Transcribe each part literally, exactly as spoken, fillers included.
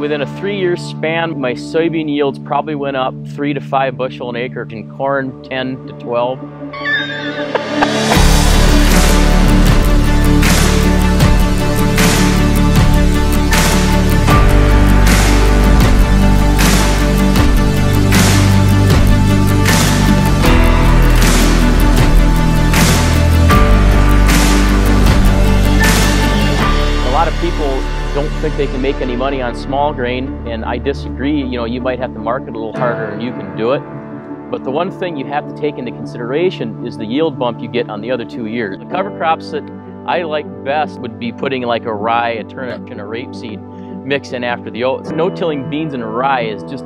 within a three-year span, my soybean yields probably went up three to five bushel an acre, and corn ten to twelve. A lot of people don't think they can make any money on small grain, and I disagree. You know, you might have to market a little harder and you can do it. But the one thing you have to take into consideration is the yield bump you get on the other two years. The cover crops that I like best would be putting like a rye, a turnip, and a rapeseed mix in after the oats. No-tilling beans and rye is just,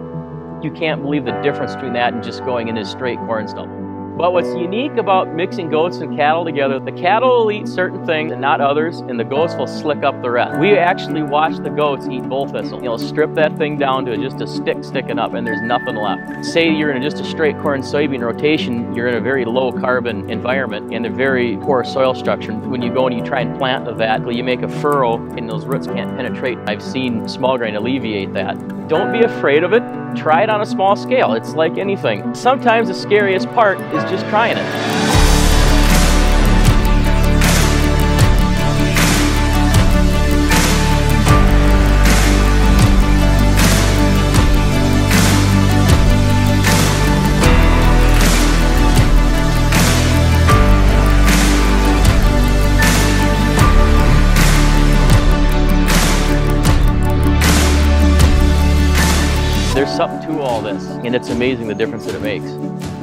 you can't believe the difference between that and just going into straight corn stuff. But what's unique about mixing goats and cattle together, the cattle will eat certain things and not others, and the goats will slick up the rest. We actually watch the goats eat bull thistle. You'll strip that thing down to just a stick sticking up and there's nothing left. Say you're in just a straight corn soybean rotation, you're in a very low carbon environment and a very poor soil structure. When you go and you try and plant to that, you make a furrow and those roots can't penetrate. I've seen small grain alleviate that. Don't be afraid of it. Try it on a small scale. It's like anything. Sometimes the scariest part is just trying it. There's something to all this, and it's amazing the difference that it makes.